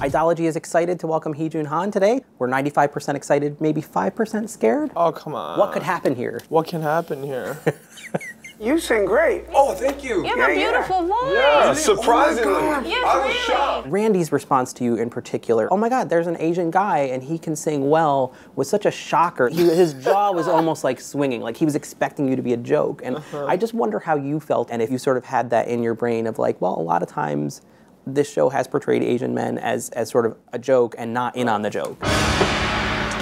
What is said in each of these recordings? Idology is excited to welcome Heejun Han today. We're 95% excited, maybe 5% scared. Oh, come on. What could happen here? What can happen here? You sing great. Oh, thank you. You have a beautiful voice. Yeah, surprisingly. Oh yes, I was shocked. Randy's response to you in particular, oh my God, there's an Asian guy and he can sing well, was such a shocker. His jaw was almost like swinging, like he was expecting you to be a joke. And I just wonder how you felt and if you sort of had that in your brain of like, well, a lot of times this show has portrayed Asian men as sort of a joke and not in on the joke.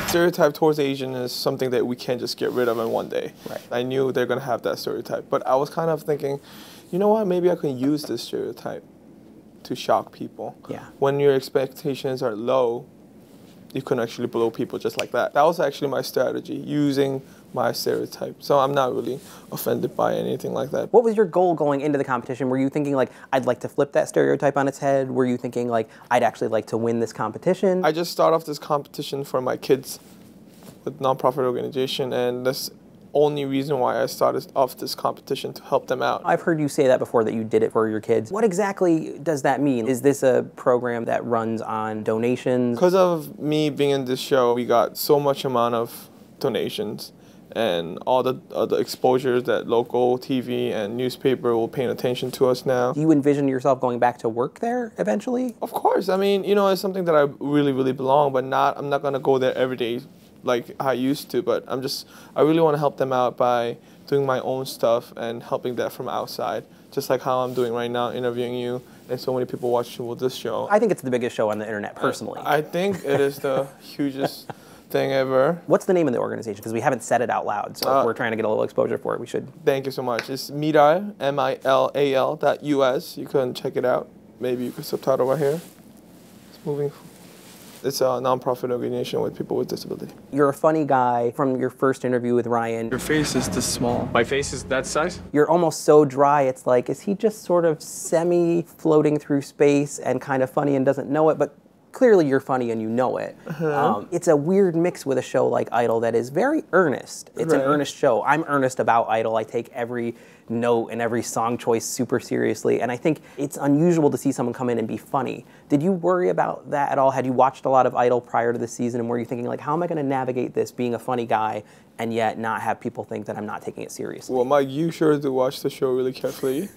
Stereotype towards Asian is something that we can't just get rid of in one day. Right. I knew they're gonna have that stereotype, but I was kind of thinking, you know what? Maybe I can use this stereotype to shock people. Yeah. When your expectations are low, you can actually blow people just like that. That was actually my strategy, using my stereotype. So I'm not really offended by anything like that. What was your goal going into the competition? Were you thinking like, I'd like to flip that stereotype on its head? Were you thinking like, I'd actually like to win this competition? I just start off this competition for my kids with nonprofit organization, and that's only reason why I started off this competition, to help them out. I've heard you say that before, that you did it for your kids. What exactly does that mean? Is this a program that runs on donations? Because of me being in this show, we got so much amount of donations and all the exposures that local TV and newspaper will pay attention to us now. Do you envision yourself going back to work there eventually? Of course. I mean, you know, it's something that I really, really belong, but I'm not gonna go there every day like I used to, but I really want to help them out by doing my own stuff and helping that from outside, just like how I'm doing right now, interviewing you, and so many people watching this show. I think it's the biggest show on the internet, personally. I think it is the hugest thing ever. What's the name of the organization? Because we haven't said it out loud, so if we're trying to get a little exposure for it, we should. Thank you so much. It's MILAL, MILAL.US. You can check it out. Maybe you could subtitle right here. It's moving. It's a nonprofit organization with people with disability. You're a funny guy from your first interview with Ryan. Your face is this small. My face is that size? You're almost so dry, it's like, is he just sort of semi-floating through space and kind of funny and doesn't know it? But clearly you're funny and you know it. It's a weird mix with a show like Idol that is very earnest. It's an earnest show. I'm earnest about Idol. I take every note and every song choice super seriously. And I think it's unusual to see someone come in and be funny. Did you worry about that at all? Had you watched a lot of Idol prior to the season and were you thinking like, how am I gonna navigate this being a funny guy and yet not have people think that I'm not taking it seriously? Well, Mike, you sure do watch the show really carefully.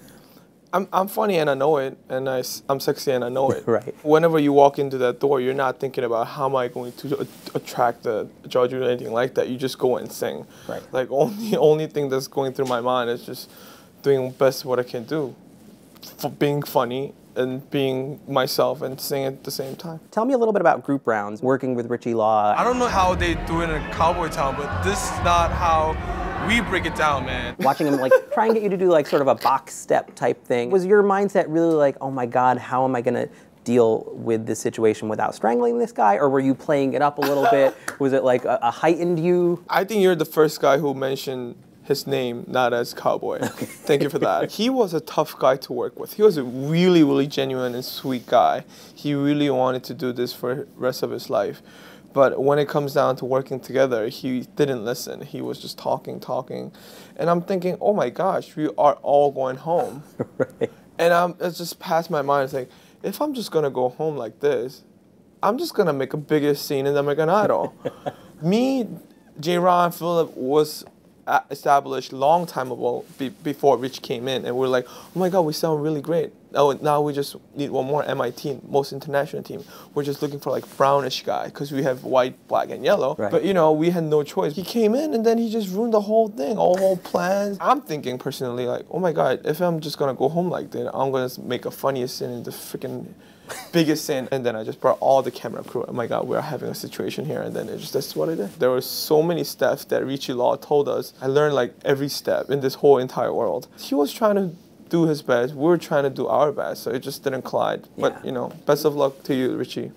I'm funny and I know it, and I'm sexy and I know it. Right. Whenever you walk into that door, you're not thinking about how am I going to attract the judge or anything like that. You just go and sing. Right. Like only thing that's going through my mind is just doing best what I can do, for being funny and being myself and singing at the same time. Tell me a little bit about group rounds, working with Richie Law. I don't know how they do it in Cowboy Town, but this is not how we break it down, man. Watching him like try and get you to do like sort of a box step type thing. Was your mindset really like, oh my God, how am I gonna deal with this situation without strangling this guy? Or were you playing it up a little bit? Was it like a heightened you? I think you're the first guy who mentioned his name not as Cowboy. Okay. Thank you for that. He was a tough guy to work with. He was a really, really genuine and sweet guy. He really wanted to do this for the rest of his life. But when it comes down to working together, he didn't listen. He was just talking. And I'm thinking, oh my gosh, we are all going home. Right. And it's just passed my mind. It's like, if I'm just going to go home like this, I'm just going to make a bigger scene in American Idol. Me, J. Ron Phillip was established long time ago before Rich came in. And we're like, oh my God, we sound really great. Oh, now we just need one more MIT, most international team. We're just looking for like brownish guy because we have white, black, and yellow. Right. But you know, we had no choice. He came in and then he just ruined the whole thing, all whole plans. I'm thinking personally like, oh my God, if I'm just gonna go home like that, I'm gonna make a funniest sin and the freaking biggest sin. And then I just brought all the camera crew. Oh my God, we're having a situation here. And then that's what I did. There were so many steps that Richie Law told us. I learned like every step in this whole entire world. He was trying to do his best, we were trying to do our best, so it just didn't collide. Yeah. But you know, best of luck to you, Richie.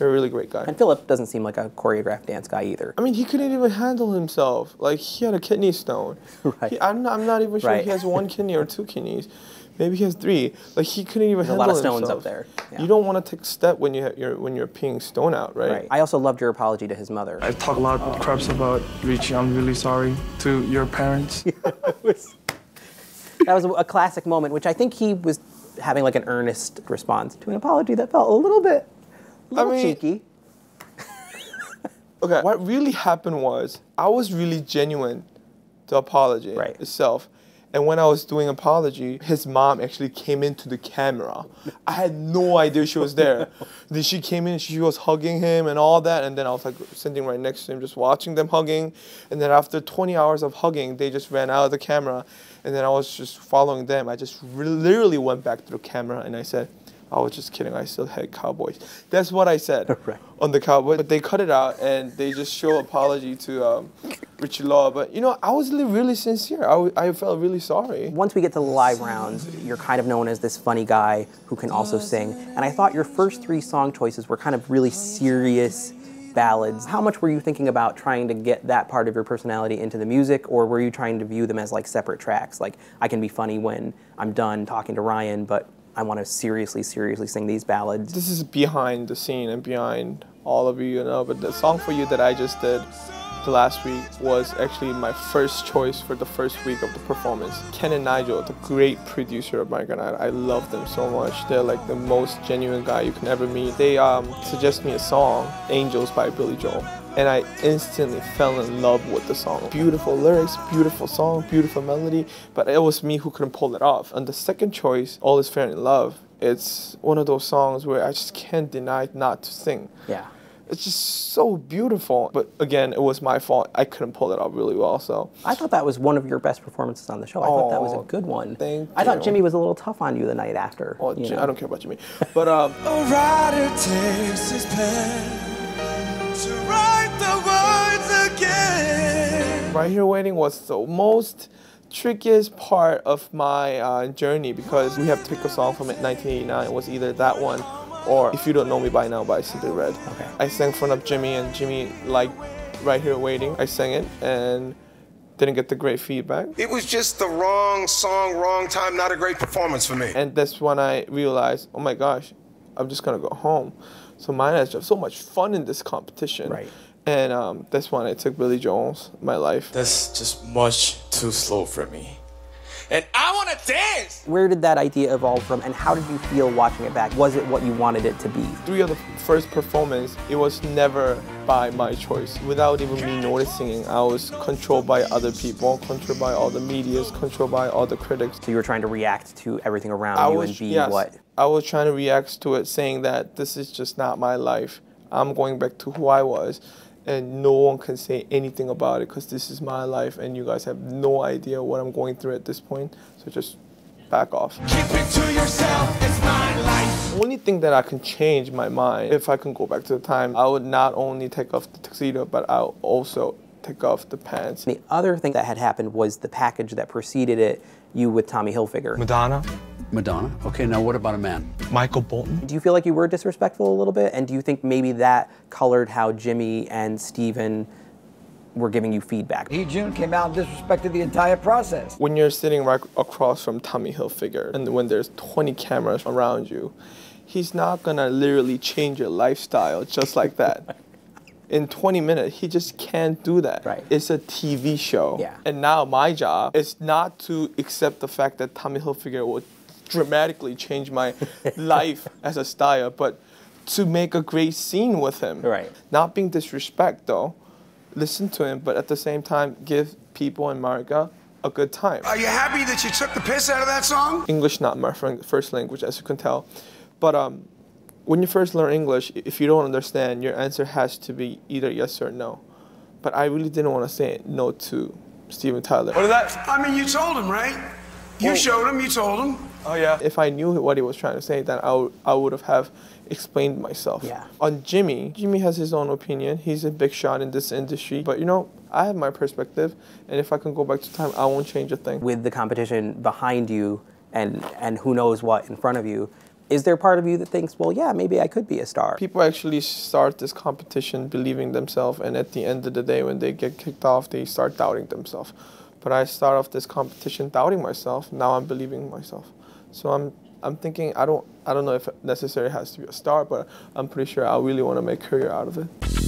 You're a really great guy. And Philip doesn't seem like a choreographed dance guy either. I mean, he couldn't even handle himself. Like, he had a kidney stone. Right. I'm not even sure he has one kidney or two kidneys. Maybe he has three. Like, he couldn't even handle himself. There's a lot of stones up there. Yeah. You don't want to take a step when you're peeing stone out, right? Right. I also loved your apology to his mother. I talk a lot of craps about Richie. I'm really sorry to your parents. That was a classic moment, which I think he was having like an earnest response to an apology that felt a little bit I mean, cheeky. Okay, what really happened was I was really genuine, the apology itself. And when I was doing apology, his mom actually came into the camera. I had no idea she was there. Then she came in, she was hugging him and all that. And then I was like sitting right next to him, just watching them hugging. And then after 20 hours of hugging, they just ran out of the camera. And then I was just following them. I just literally went back to the camera and I said, I was just kidding. I still had Cowboys. That's what I said on the Cowboys. But they cut it out and they just show apology to Richie Law. But, you know, I was really sincere. I felt really sorry. Once we get to the live rounds, you're kind of known as this funny guy who can also sing. And I thought your first three song choices were kind of really serious ballads. How much were you thinking about trying to get that part of your personality into the music, or were you trying to view them as like separate tracks? Like, I can be funny when I'm done talking to Ryan, but I want to seriously sing these ballads. This is behind the scene and behind all of you, you know, but the song for you that I just did the last week was actually my first choice for the first week of the performance. Ken and Nigel, the great producer of Michael and I love them so much. They're like the most genuine guy you can ever meet. They suggest me a song, Angels by Billy Joel. And I instantly fell in love with the song. Beautiful lyrics, beautiful song, beautiful melody, but it was me who couldn't pull it off. And the second choice, All Is Fair in Love, it's one of those songs where I just can't deny not to sing. Yeah. It's just so beautiful. But again, it was my fault. I couldn't pull it off really well, so. I thought that was one of your best performances on the show. I thought that was a good one. I thought Jimmy was a little tough on you the night after. Oh, I don't care about Jimmy. But, a rider takes his pen to write the words again. Right Here Waiting was the most trickiest part of my journey, because we have to pick a song from 1989. It was either that one or If You Don't Know Me By Now by Cece the Red. Okay. I sang in front of Jimmy, and Jimmy liked Right Here Waiting. I sang it and didn't get the great feedback. It was just the wrong song, wrong time, not a great performance for me. And that's when I realized, oh my gosh, I'm just gonna go home. So mine has just so much fun in this competition. Right. And that's when I took Billy Joel's My Life. That's just much too slow for me. And I want to dance! Where did that idea evolve from, and how did you feel watching it back? Was it what you wanted it to be? Three of the first performance, it was never by my choice. Without even me noticing, I was controlled by other people, controlled by all the medias, controlled by all the critics. So you were trying to react to everything around you and be what? I was trying to react to it, saying that this is just not my life. I'm going back to who I was. And no one can say anything about it because this is my life and you guys have no idea what I'm going through at this point. So just back off. Keep it to yourself, it's my life. The only thing that I can change my mind, if I can go back to the time, I would not only take off the tuxedo, but I'll also take off the pants. The other thing that had happened was the package that preceded it, you with Tommy Hilfiger. Madonna. Madonna. Okay, now what about a man? Michael Bolton. Do you feel like you were disrespectful a little bit? And do you think maybe that colored how Jimmy and Steven were giving you feedback? Heejun came out and disrespected the entire process. When you're sitting right across from Tommy Hilfiger and when there's 20 cameras around you, he's not gonna literally change your lifestyle just like that. In 20 minutes, he just can't do that. Right. It's a TV show. Yeah. And now my job is not to accept the fact that Tommy Hilfiger will dramatically change my life as a style, but to make a great scene with him. Right. Not being disrespect though, listen to him, but at the same time, give people in America a good time. Are you happy that you took the piss out of that song? English not my first language, as you can tell. But when you first learn English, if you don't understand, your answer has to be either yes or no. But I really didn't want to say no to Steven Tyler. What is that? I mean, you told him, right? You showed him, you told him. Oh, yeah. If I knew what he was trying to say, then I would have explained myself. Yeah. On Jimmy, Jimmy has his own opinion. He's a big shot in this industry. But, you know, I have my perspective. And if I can go back to time, I won't change a thing. With the competition behind you and who knows what in front of you, is there part of you that thinks, well, yeah, maybe I could be a star? People actually start this competition believing themselves. And at the end of the day, when they get kicked off, they start doubting themselves. But I start off this competition doubting myself. Now I'm believing myself. So I'm thinking I don't know if it necessarily has to be a star, but I'm pretty sure I really want to make a career out of it.